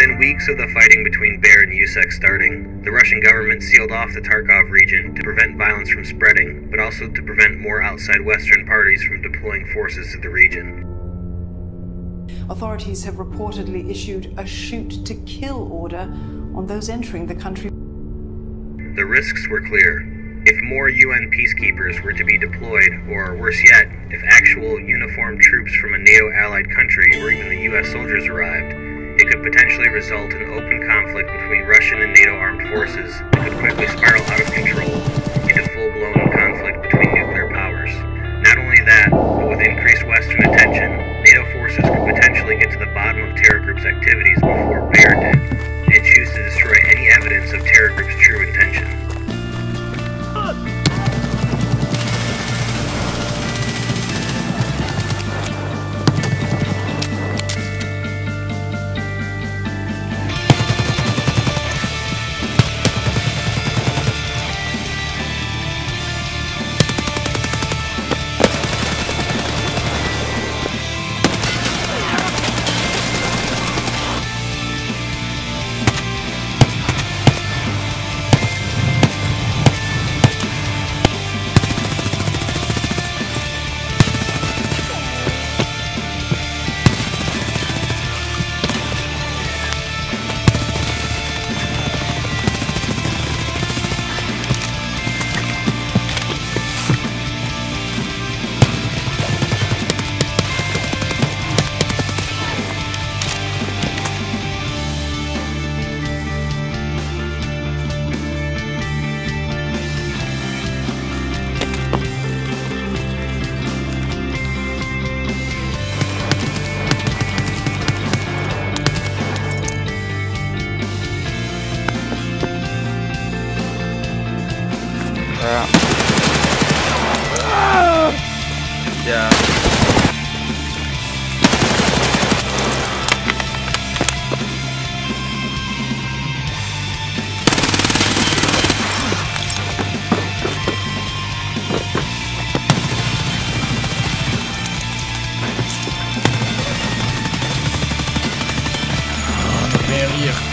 Within weeks of the fighting between Bear and USEC starting, the Russian government sealed off the Kharkov region to prevent violence from spreading, but also to prevent more outside Western parties from deploying forces to the region. Authorities have reportedly issued a shoot-to-kill order on those entering the country. The risks were clear. If more UN peacekeepers were to be deployed, or worse yet, if actual uniformed troops from a NATO-allied country or even the US soldiers arrived, it could potentially result in open conflict between Russian and NATO armed forces that could quickly spiral out of control into full-blown conflict between nuclear powers. Not only that, but with increased Western attention, NATO forces could potentially get to the bottom of terror groups' activities before Bear did, and choose to destroy any evidence of terror groups' true intention. Yeah.